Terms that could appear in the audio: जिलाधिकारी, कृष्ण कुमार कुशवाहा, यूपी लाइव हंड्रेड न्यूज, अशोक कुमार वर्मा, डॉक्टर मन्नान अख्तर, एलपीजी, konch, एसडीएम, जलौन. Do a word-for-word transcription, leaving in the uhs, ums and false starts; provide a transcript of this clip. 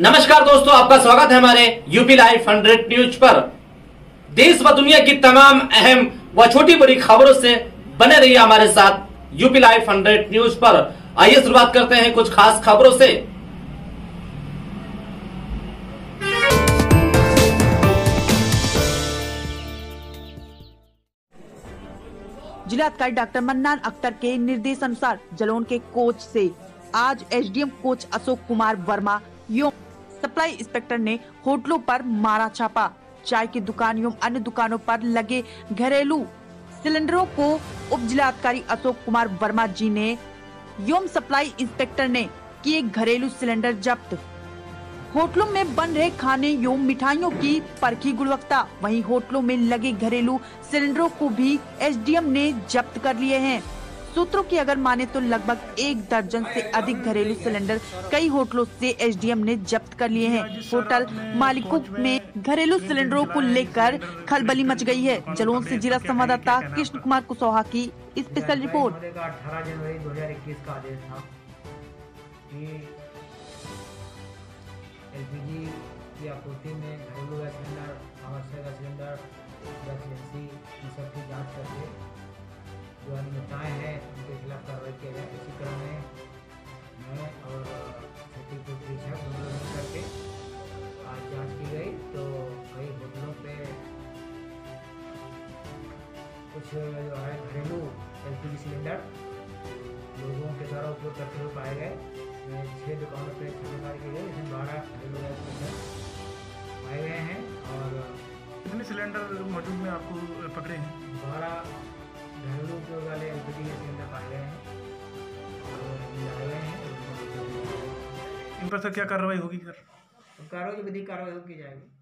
नमस्कार दोस्तों, आपका स्वागत है हमारे यूपी लाइव हंड्रेड न्यूज पर। देश व दुनिया की तमाम अहम व छोटी बड़ी खबरों से बने रहिए हमारे साथ यूपी लाइव हंड्रेड न्यूज पर। आइए शुरुआत करते हैं कुछ खास खबरों से। जिलाधिकारी डॉक्टर मन्नान अख्तर के निर्देश अनुसार जलौन के कोच से आज एसडीएम कोच अशोक कुमार वर्मा एवं सप्लाई इंस्पेक्टर ने होटलों पर मारा छापा। चाय की दुकान एवं अन्य दुकानों पर लगे घरेलू सिलेंडरों को उप जिलाधिकारी अशोक कुमार वर्मा जी ने एवं सप्लाई इंस्पेक्टर ने किए घरेलू सिलेंडर जब्त। होटलों में बन रहे खाने एवं मिठाइयों की परखी गुणवत्ता, वहीं होटलों में लगे घरेलू सिलेंडरों को भी एसडीएम ने जब्त कर लिए हैं। सूत्रों की अगर माने तो लगभग एक दर्जन से अधिक घरेलू सिलेंडर कई होटलों से एसडीएम ने जब्त कर लिए हैं। होटल मालिकों में घरेलू सिलेंडरों को लेकर खलबली मच गई है। जलौन से जिला संवाददाता कृष्ण कुमार कुशवाहा की स्पेशल रिपोर्ट। अठारह जनवरी दो हजार इक्कीस का आदेश था कि एलपीजी की आपूर्ति में घरेलू गैस सिलेंडर, आवासीय सिलेंडर, सब की जाँच करके जो अनियमितताएं हैं उनके खिलाफ कार्रवाई किया जाए। इसी क्रम में मैं और छठी को परीक्षक दोनों करके आज जांच की गई तो कई होटलों पे कुछ जो है घरेलू एलपीजी सिलेंडर लोगों के द्वारा उपयोग करते हुए पाए गए। छह दुकानों पे छापेमारी की गई, लेकिन बारह घरेलू गैस सिलेंडर पाए गए हैं। और कितने सिलेंडर मौजूद में आपको पकड़े हैं? बारह घरेलू उपयोग वाले एलपीजी के सिलेंडर पाए गए हैं। इन पर सर क्या कार्रवाई होगी? सर कार्रवाई विधिक कार्रवाई होगी जाएगी।